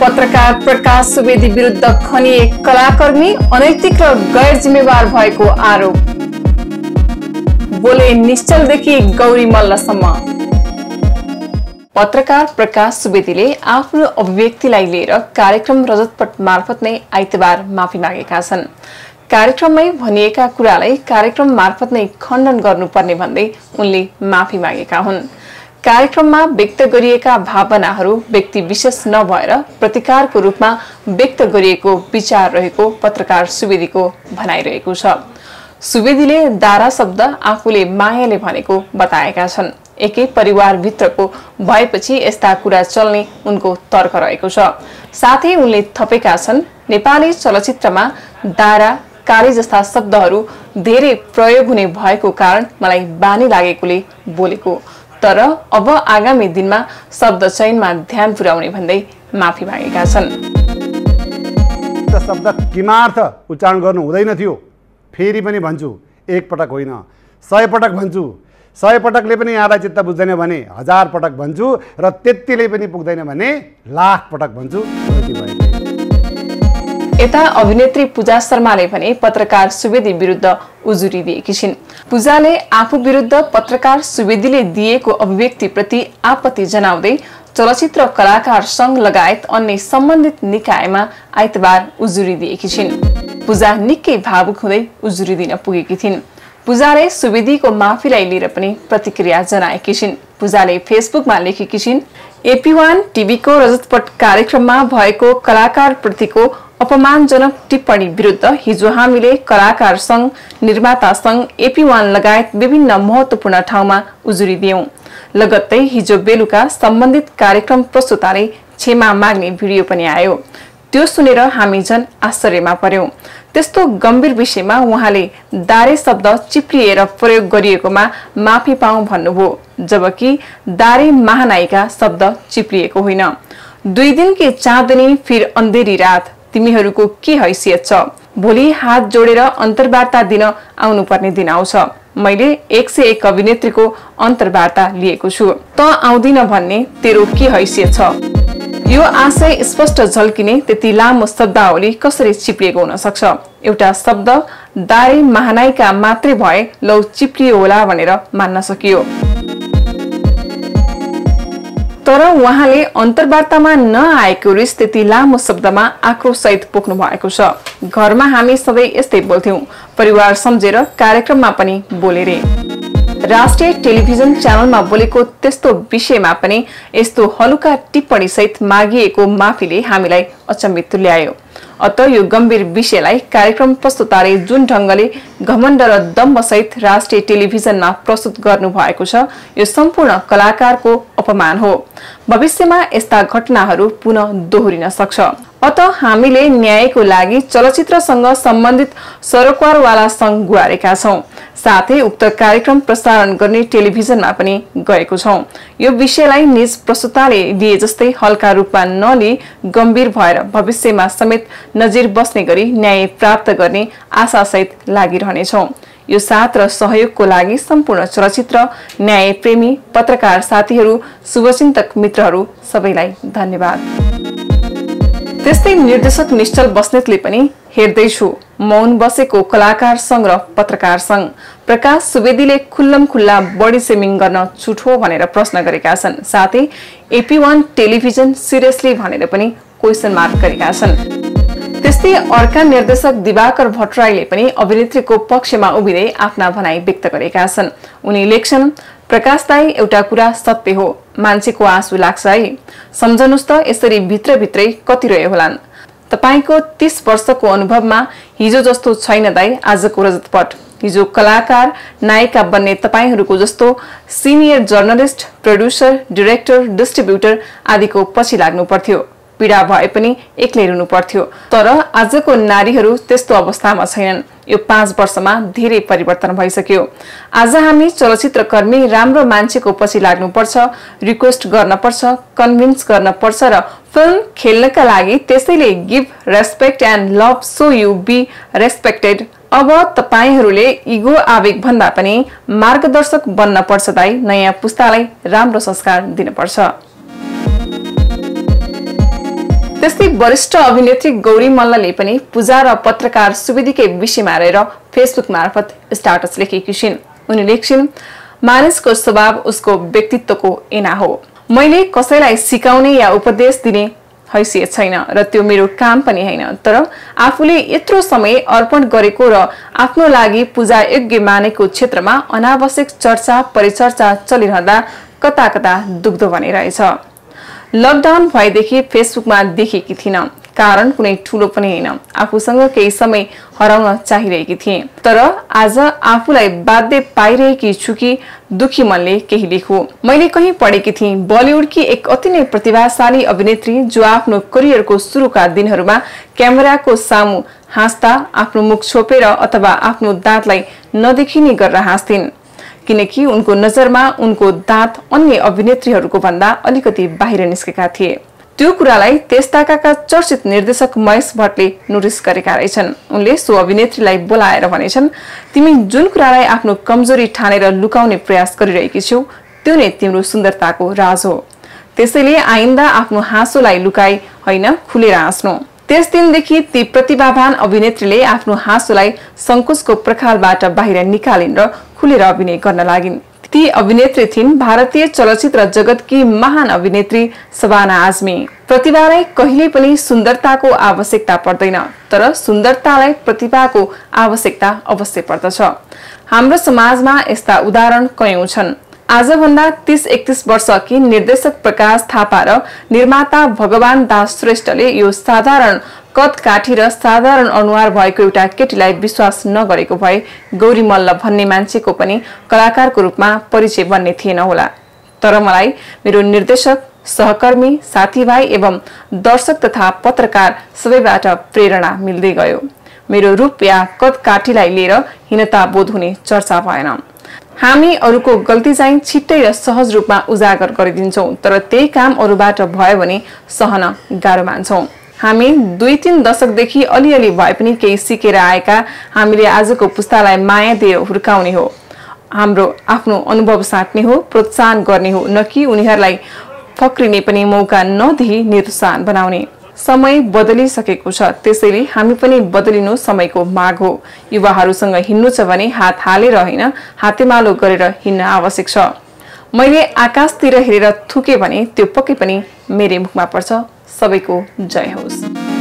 पत्रकार प्रकाश सुवेदी विरुद्ध खनिए कलाकर्मी अनैतिक र गैर जिम्मेवार भएको आरोप। बोले निश्चलदेखि गौरी मल्लसम्म। पत्रकार प्रकाश सुवेदीले आफ्नो अभिव्यक्तिलाई लिएर कार्यक्रम रजतपट मार्फत नै आइतबार माफी मागेका छन्। कार्यक्रममै भनिएका कुरालाई कार्यक्रम मार्फत नै खण्डन गर्नुपर्ने भन्दै उनले माफी मागेका हुन्। कार्यक्रममा व्यक्त गरिएका भावनाहरू व्यक्ति विशेष नभएर प्रतिकारको रूपमा व्यक्त गरिएको विचार रहेको पत्रकार सुवेदीको भनाइरहेको छ। सुवेदीले दारा शब्द आफूले मायाले भनेको बताएका छन्। एकै परिवार भित्रको भएपछि यस्ता कुरा चल्ने उनको तर्क रहेको छ। साथै उनले थपेका छन्, नेपाली चलचित्रमा दारा काली जस्ता शब्दहरू धेरै प्रयोग हुने भएको कारण मलाई बानी लागेकोले बोलेको, तर अब आगामी दिनमा शब्द चयनमा ध्यान पुर्याउने भन्दै माफी मागेका छन्। शब्द किमार्थ उच्चारण गर्नु हुँदैन थियो, फेरि पनि भन्छु, एक पटक होइन 100 पटक भन्छु। 100 पटकले पनि यहाँलाई चित्त बुझ्दैन भने 1000 पटक भन्छु र त्यतिले पनि पुग्दैन भने लाख पटक भन्छु। यता अभिनेत्री पूजा शर्माले भने पत्रकार सुवेदी विरुद्ध उजुरी दिएकी छिन्। पूजाले आफू विरुद्ध पत्रकार सुवेदीले दिएको अभिव्यक्तिप्रति आपत्ति जनाउँदै चलचित्र कलाकार संघ लगायत अन्य सम्बन्धित निकायमा आइतबार उजुरी दिएकी छिन्। पूजा निकै भावुक हुँदै उजुरी दिन पुगेकी थिइन्। पूजाले सुवेदीको माफीलाई लिएर पनि प्रतिक्रिया जनाएकी छिन्। पूजाले फेसबुकमा लेखेकी छिन्, AP1 टिभीको रजतपट कार्यक्रममा भएको कलाकार प्रतिको अपमानजनक टिप्पणी विरुद्ध हिजो हामीले कलाकार संघ, निर्माता संघ, AP1 लगायत विभिन्न महत्वपूर्ण ठाउँमा उजुरी दियौं। लगत्तै हिजो बेलुका सम्बन्धित कार्यक्रम प्रस्तुताले क्षमा माग्ने भिडियो पनि आयो। त्यो सुनेर हामी जन आश्चर्यमा पर्यौं। त्यस्तो गम्भीर विषयमा उहाँले दारे शब्द चिप्लिएर प्रयोग गरिएकोमा माफी पाऊँ भन्नुभयो, जबकि दारे महानायिका शब्द चिप्लिएको होइन। 2 दिनकी चाँदनी फिर अन्धेरी रात, तिमीहरूको के हैसियत छ? भोलि हात जोडेर अन्तर्वार्ता दिन आउनुपर्ने दिन आउँछ। मैले 101 अभिनेत्रीको अन्तर्वार्ता लिएको छु, त आउँदिन भन्ने तेरो के हैसियत छ? यो आशय स्पष्ट झल्किने त्यति लामो शब्दावली कसरी चिप्लिएको हुन सक्छ? एउटा शब्द दारे महानायिका मात्रै भए लौ चिप्लियो होला भनेर मान्न सकियो, तर उहाँले अन्तर्वार्तामा नआएको रिस त्यति लामो शब्दमा आक्रोशसहित पोख्नु भएको छ। घरमा हामी सधैँ यस्तै बोल्थ्यौं, परिवार सम्झेर कार्यक्रममा पनि बोले रे। राष्ट्रिय टेलिभिजन च्यानलमा बोलेको त्यस्तो विषयमा पनि यस्तो हलुका टिप्पणी सहित मागिएको माफीले हामीलाई अचम्भित तुल्यायो। अत यो गम्भीर विषयलाई कार्यक्रम प्रस्तुताले जुन ढंगले घमण्ड र दम्भसहित राष्ट्रिय टेलिभिजनमा प्रस्तुत गर्नु भएको छ, यो सम्पूर्ण कलाकारको अपमान हो। भविष्यमा यस्ता घटनाहरू पुनः दोहोरिन सक्छ। अत हामीले न्यायको लागि चलचित्रसँग सम्बन्धित सरोकारवाला संघ गुहारेका छौं। साथै उक्त कार्यक्रम प्रसारण गर्ने टेलिभिजनमा पनि गएको छौं। यो विषयलाई निज प्रस्तुताले लिए जस्तै हल्का रूपमा नलिई गम्भीर भएर भविष्यमा समेत नजिर बस्ने गरी न्याय प्राप्त गर्ने आशासहित लागिरहनेछौं। यो साथ र सहयोगको लागि सम्पूर्ण चलचित्र न्याय प्रेमी पत्रकार साथीहरू, शुभचिन्तक मित्रहरू सबैलाई धन्यवाद। त्यस्तै निर्देशक निश्चल बस्नेतले पनि हेर्दै छु मौन बसेको कलाकार संघ र पत्रकार संघ, प्रकाश सुवेदीले खुल्लम खुल्ला बडी सेमिङ गर्न छुट हो भनेर प्रश्न गरेका छन्। साथै AP1 टेलिभिजन सिरियसली भनेर पनि क्वेसन मार्क गरेका छन्। त्यस्तै अर्का निर्देशक दिवाकर भट्टराईले पनि अभिनेत्रीको पक्षमा उभिँदै आफ्ना भनाई व्यक्त गरेका छन्। उनी लेख्छन्, प्रकाशलाई एउटा कुरा सत्य हो, मान्छेको आँसु लाग्छ है। सम्झनुस् त यसरी भित्रभित्रै कति रहे होलान्। तपाईको 30 वर्षको अनुभवमा हिजो जस्तो छैन दाइ आजको रजतपट। हिजो कलाकार नायिका बन्ने तपाईहरूको जस्तो senior journalist, producer, director, distributor आदिको पछि लाग्नु पर्थ्यो। पीडा भए पनि एक्लै रुनु पर्थ्यो, तर आजको नारीहरू त्यस्तो अवस्थामा छैनन्। यो 5 वर्षमा धेरै परिवर्तन भइसक्यो। आज हामी चलचित्रकर्मी राम्रो मान्छेको पछि लाग्नुपर्छ, रिक्वेस्ट गर्नुपर्छ, कन्भिन्स गर्नुपर्छ र फिल्म खेल्नका लागि। त्यसैले give respect and love so you be respected. अब तपाईहरूले इगो आवेग भन्दा पनि मार्गदर्शक बन्न पर्छ दाइ। नयाँ पुस्तालाई राम्रो संस्कार दिनुपर्छ। त्यस्तै वरिष्ठ अभिनेत्री गौरी मल्लले पनि पूजा र पत्रकार सुवेदीकै विषयमा रहेर फेसबुक मार्फत स्ट्याटस लेखेकी छिन्। उनी लेख्छिन्, मानिसको स्वभाव उसको व्यक्तित्वको ऐना हो। मैले कसैलाई सिकाउने या उपदेश दिने हैसियत छैन र त्यो मेरो काम पनि हैन, तर आफूले यत्रो समय अर्पण गरेको र आफ्नो लागि पूजा योग्य मानेको क्षेत्रमा अनावश्यक चर्चा परिचर्चा चलिरहँदा कता-कता दुख्दो भनिरहेछ। लकडाउन भएदेखि फेसबुकमा देखेकी थिइन, कारण कुनै ठूलो पनि हैन, आफूसँग केही समय हराउन चाहिरहेकी थिए, तर आज आफूलाई बाध्य पाइरहेकी छु कि दुखी मनले केही लेखु। मैले कहीं पढेकी थिए बलिउडकी एक अति नै प्रतिभाशाली अभिनेत्री जो आफ्नो करियरको सुरुका दिनहरुमा क्यामेराको सामु हाँस्दा आफ्नो मुख छोपेर अथवा आफ्नो दाँतलाई नदेखिने गरेर हाँस्थिन्, किनकि उनको नजरमा उनको दाँत अन्य अभिनेत्रीहरूको भन्दा अलिकति बाहिर निस्केका थिए। त्यो कुरालाई त्यस्ताका चर्चित निर्देशक महेश भट्टले नोटिस गरेका रहेछन्। उनले सो अभिनेत्रीलाई बोलाएर भनेछन्, तिमी जुन कुरालाई आफ्नो कमजोरी ठानेर लुकाउने प्रयास गरिरहेकी छौ त्यो नै तिम्रो सुन्दरताको राज हो, त्यसैले आइन्दा आफ्नो हाँसोलाई लुकाई हैन खुलेर हाँस्नु। त्यस दिनदेखि ती प्रतिभावान अभिनेत्रीले आफ्नो हाँसोलाई संकोचको प्रखालबाट बाहिर निकालिन् र खुलेर अभिनय गर्न लागिन्। ती अभिनेत्री थिइन् भारतीय चलचित्र जगतकी महान अभिनेत्री शबाना आजमी। प्रतिभालाई कहिल्यै पनि सुन्दरताको आवश्यकता पर्दैन, तर सुन्दरतालाई प्रतिभाको आवश्यकता अवश्य पर्दछ। हाम्रो समाजमा यस्ता उदाहरण कयौं छन्। आजभन्दा 30-31 वर्ष अघि निर्देशक प्रकाश थापा र निर्माता भगवान दास श्रेष्ठले यो साधारण कटकाठी र साधारण अनुहार भएको एउटा केटीलाई विश्वास नगरेको भए गौरी मल्ल भन्ने मान्छेको पनि कलाकारको रूपमा परिचय बन्ने थिएन होला। तर मलाई मेरो निर्देशक, सहकर्मी, साथीभाइ एवं दर्शक तथा पत्रकार सबैबाट प्रेरणा मिल्दै गयो। मेरो रूप या कटकाठीलाई लिएर हीनता बोध हुने चर्चा भएन। हामी अरूको गल्ती चाहिँ छिट्टै र सहज रूपमा उजागर गरिदिन्छौं, तर त्यही काम अरूबाट भयो भने सहन गाह्रो मान्छौं। हामी 2-3 दशकदेखि अलिअलि भए पनि केही सिकेर आएका हामीले आजको पुस्तालाई माया दिएर हुर्काउने हो, हाम्रो आफ्नो अनुभव साट्ने हो, प्रोत्साहन गर्ने हो, न कि उनीहरूलाई फक्रिने पनि मौका नदिई निरुत्साहन बनाउने। समय बदलिसकेको छ, त्यसैले हामी पनि बदलिनु समयको माग हो। युवाहरूसँग हिँड्नु छ भने हात हालेर हैन हातेमालो गरेर हिँड्न आवश्यक छ। मैले आकाशतिर हेरेर थुके भने त्यो पक्कै पनि मेरै मुखमा पर्छ। सबैको जय होस्।